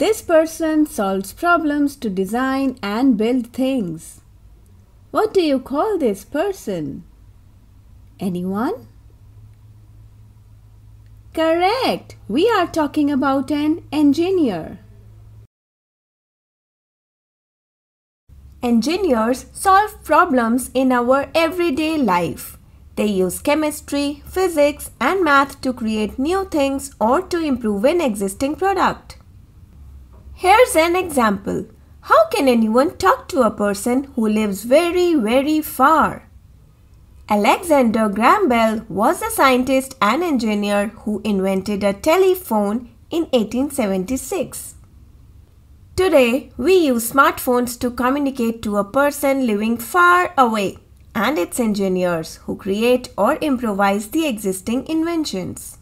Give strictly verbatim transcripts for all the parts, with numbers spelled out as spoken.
This person solves problems to design and build things. What do you call this person? Anyone? Correct! We are talking about an engineer. Engineers solve problems in our everyday life. They use chemistry, physics, and math to create new things or to improve an existing product. Here's an example. How can anyone talk to a person who lives very, very far? Alexander Graham Bell was a scientist and engineer who invented a telephone in eighteen seventy-six. Today, we use smartphones to communicate to a person living far away, and its engineers who create or improvise the existing inventions.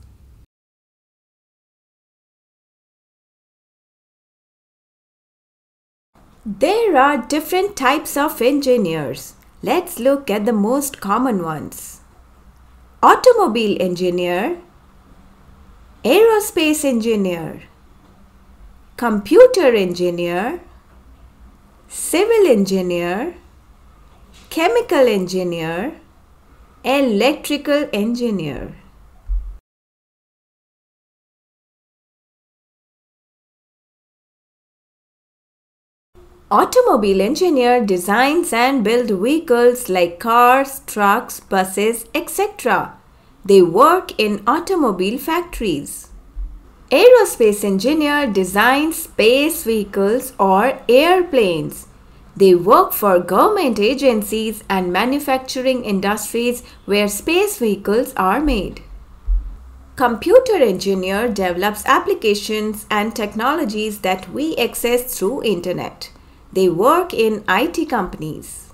There are different types of engineers. Let's look at the most common ones. Automobile engineer, aerospace engineer, computer engineer, civil engineer, chemical engineer, electrical engineer. Automobile engineer designs and builds vehicles like cars, trucks, buses, et cetera. They work in automobile factories. Aerospace engineer designs space vehicles or airplanes. They work for government agencies and manufacturing industries where space vehicles are made. Computer engineer develops applications and technologies that we access through internet. They work in I T companies.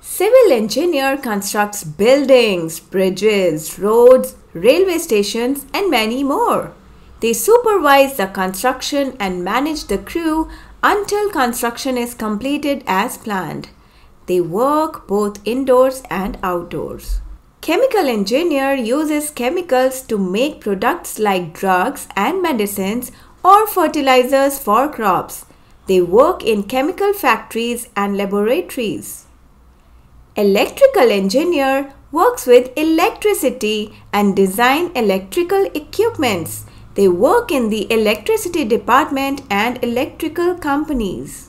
Civil engineer constructs buildings, bridges, roads, railway stations, and many more. They supervise the construction and manage the crew until construction is completed as planned. They work both indoors and outdoors. Chemical engineer uses chemicals to make products like drugs and medicines or fertilizers for crops. They work in chemical factories and laboratories. Electrical engineer works with electricity and design electrical equipments. They work in the electricity department and electrical companies.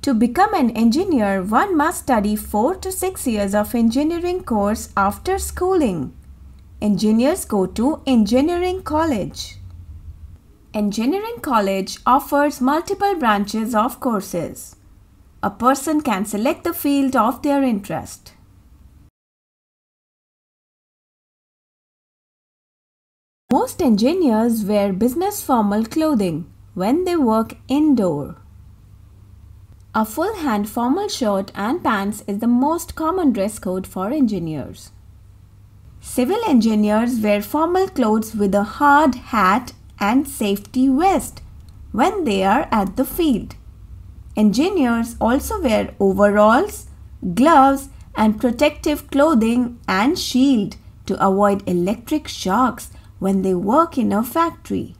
To become an engineer, one must study four to six years of engineering course after schooling. Engineers go to engineering college. Engineering college offers multiple branches of courses. A person can select the field of their interest. Most engineers wear business formal clothing when they work indoor. A full hand formal shirt and pants is the most common dress code for engineers. Civil engineers wear formal clothes with a hard hat and safety vest when they are at the field. Engineers also wear overalls, gloves, and protective clothing and shield to avoid electric shocks when they work in a factory.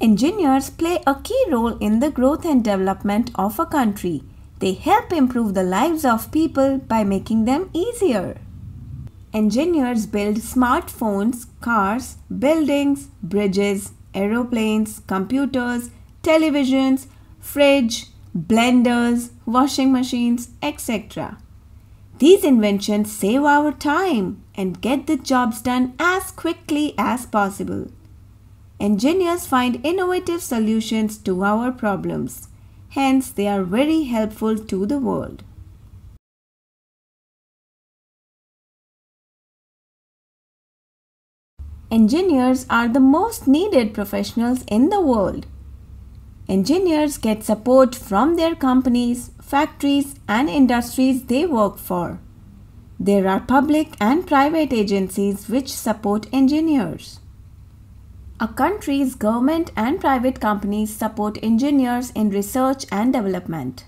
Engineers play a key role in the growth and development of a country. They help improve the lives of people by making them easier. Engineers build smartphones, cars, buildings, bridges, aeroplanes, computers, televisions, fridge, blenders, washing machines, et cetera. These inventions save our time and get the jobs done as quickly as possible. Engineers find innovative solutions to our problems. Hence, they are very helpful to the world. Engineers are the most needed professionals in the world. Engineers get support from their companies, factories, and industries they work for. There are public and private agencies which support engineers. A country's government and private companies support engineers in research and development.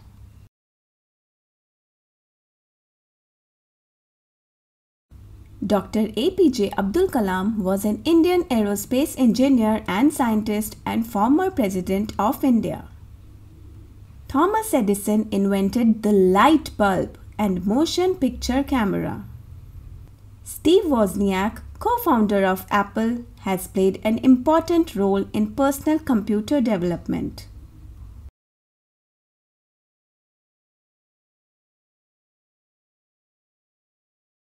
Doctor A P J Abdul Kalam was an Indian aerospace engineer and scientist and former president of India. Thomas Edison invented the light bulb and motion picture camera. Steve Wozniak, co-founder of Apple, has played an important role in personal computer development.